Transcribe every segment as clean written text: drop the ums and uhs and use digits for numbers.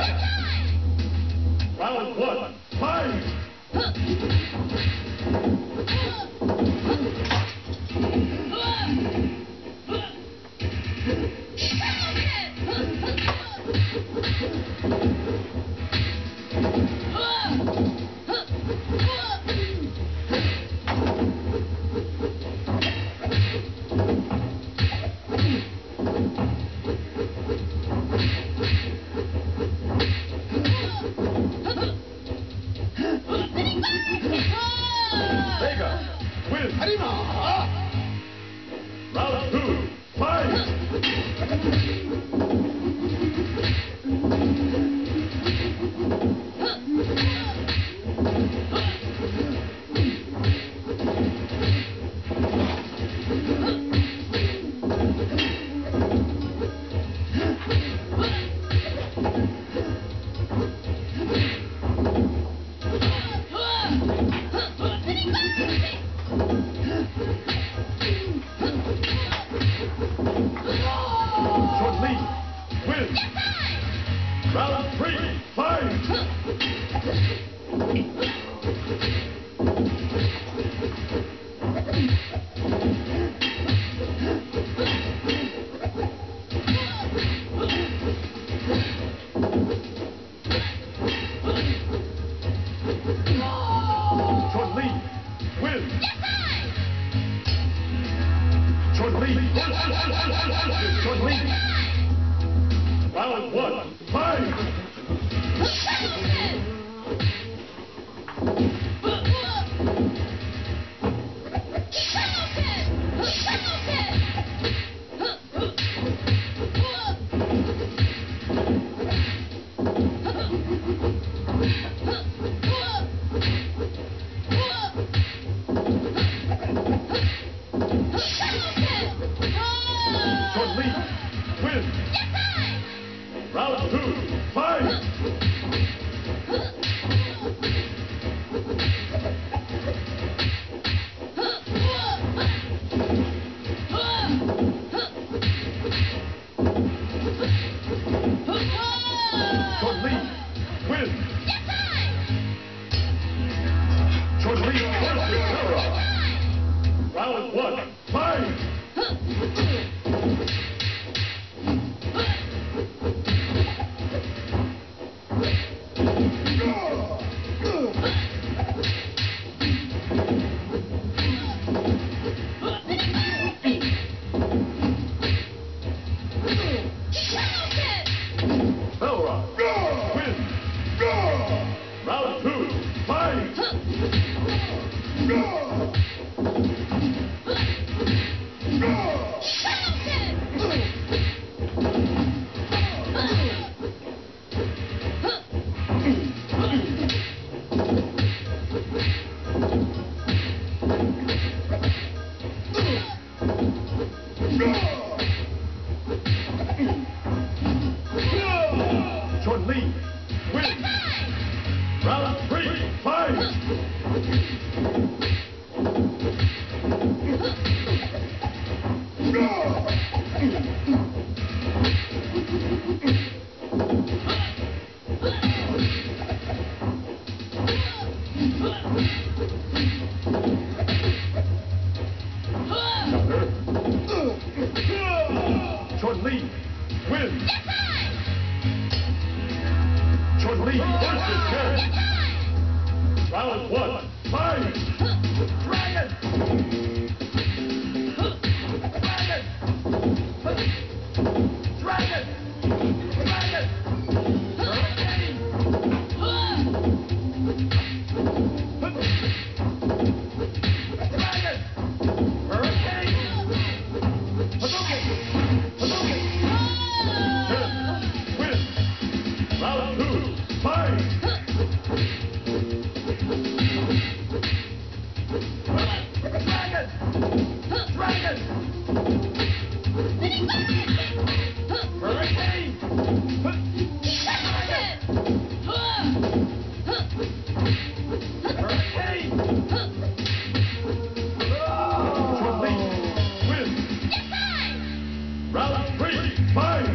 fire! Round one, Chun-Li wins. Yes, I. Chun-Li versus Ken. Yes, I. Round one, fight. Dragon. Round 3, fight!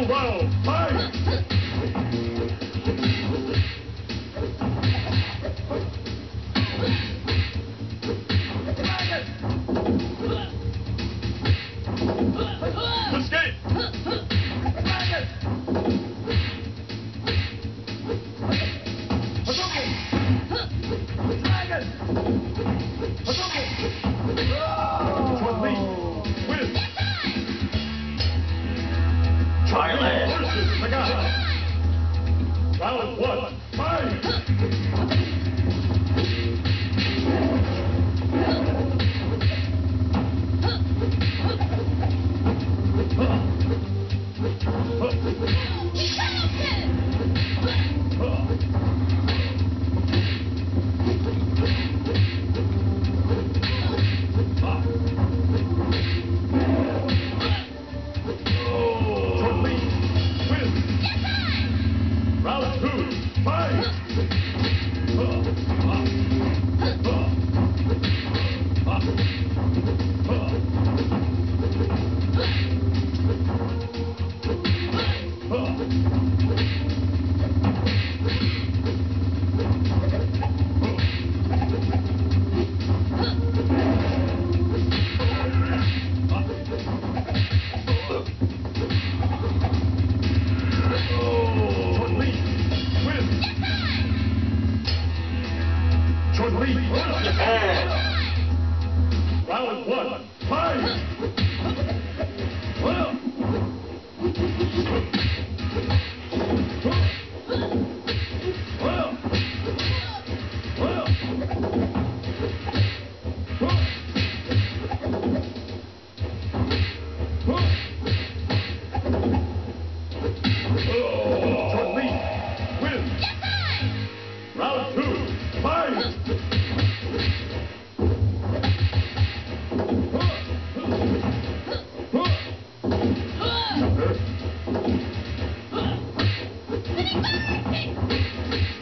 Final round, fight! Round 2, fight!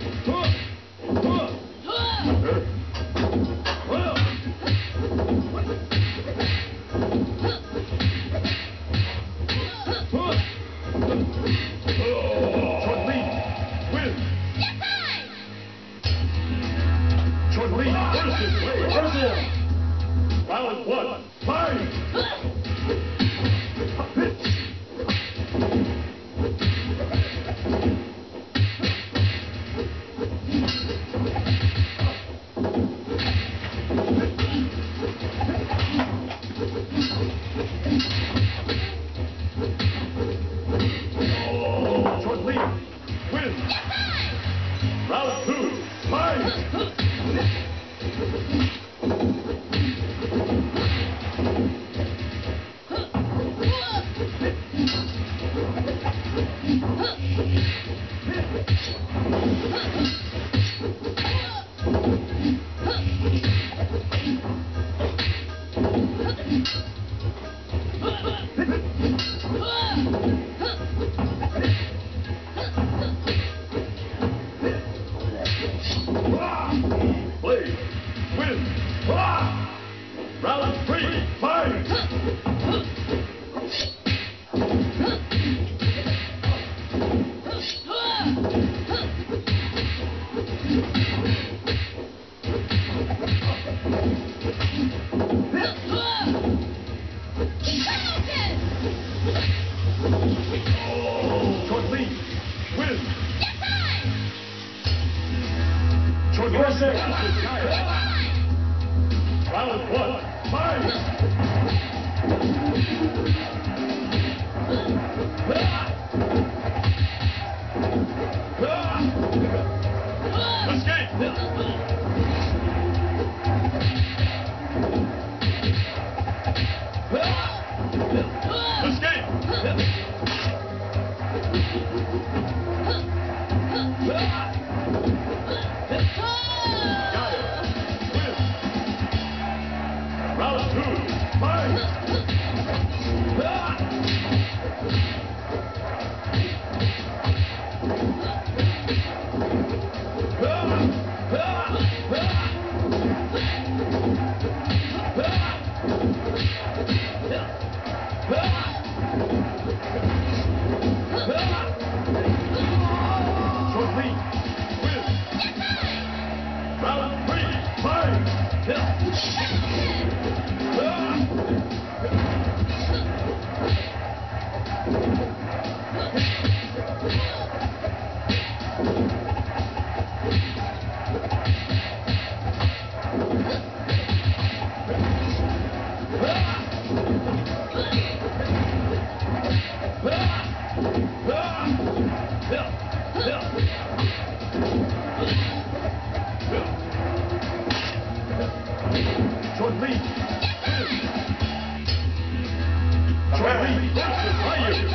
Chun-Li versus Ryu.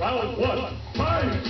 Round one, fight!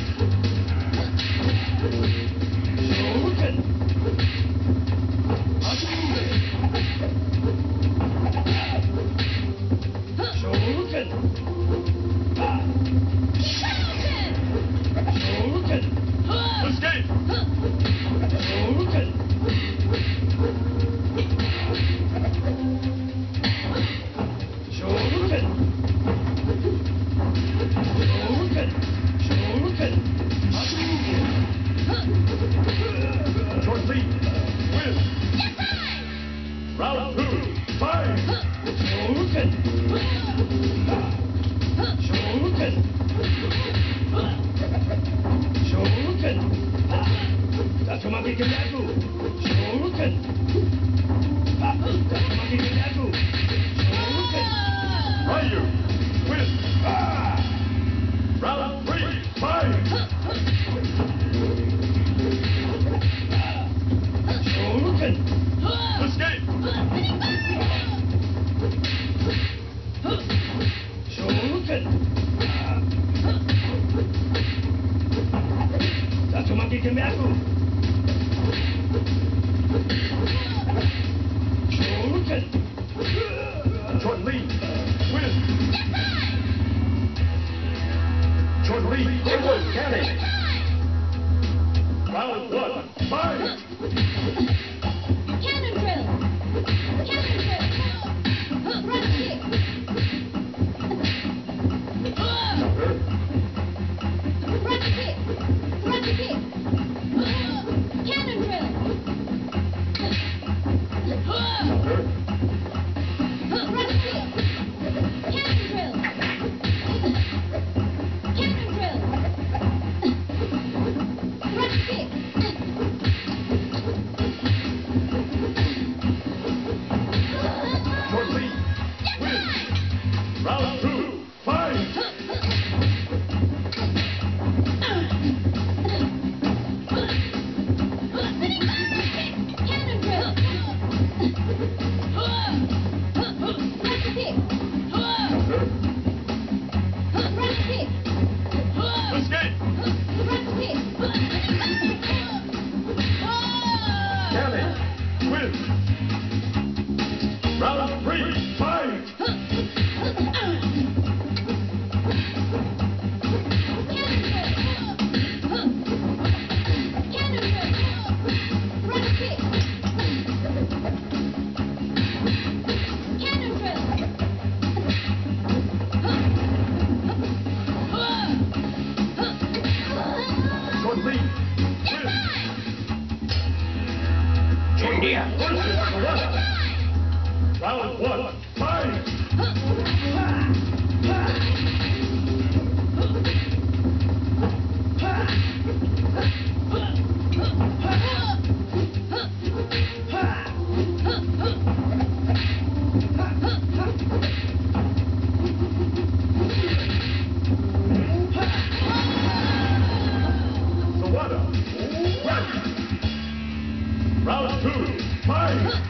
Round two, fight!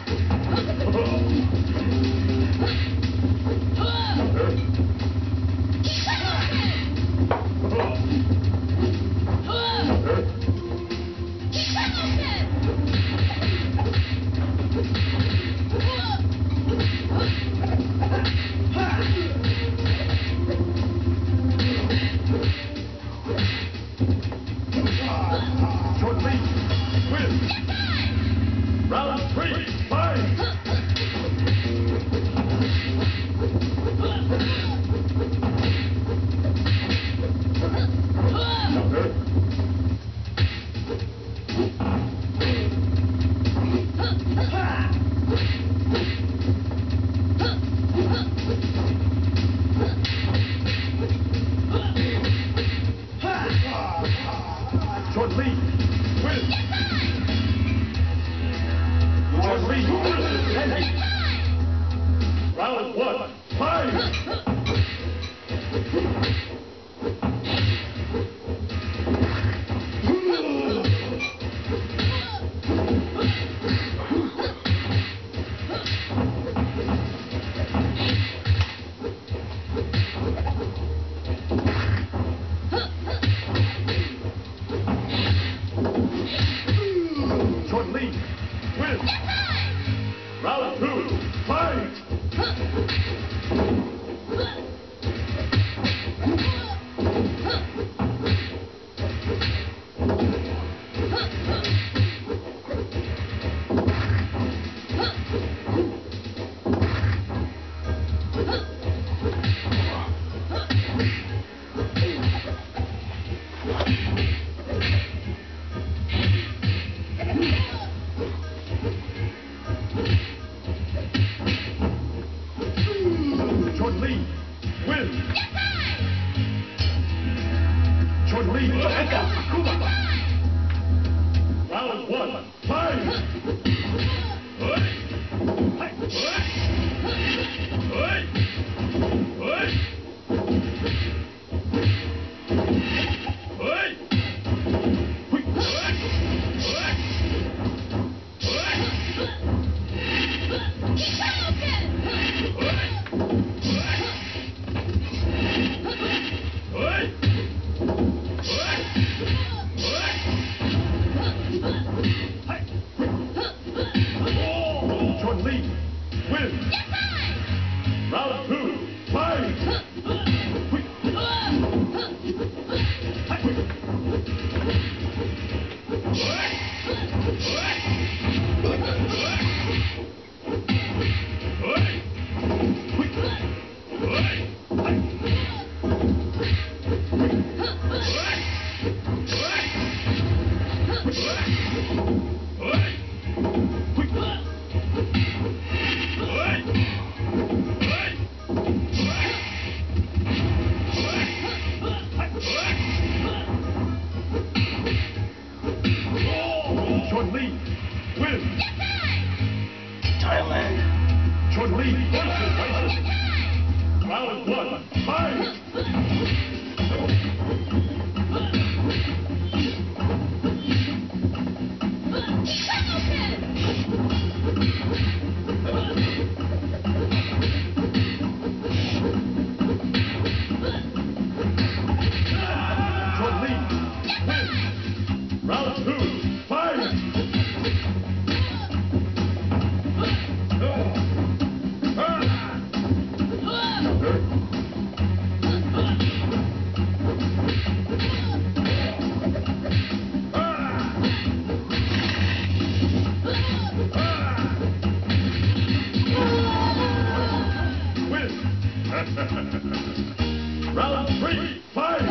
Chun-Li wins! Yes, sir! Chun-Li Kuba! Round one, Chun-Li wins! Yes, sir! Round two, fight! Chun-Li wins! Yes, sir! Thailand! Chun-Li versus Thailand! Yes, sir! Round one, fight! Chun-Li wins! Round two! Round three, fight!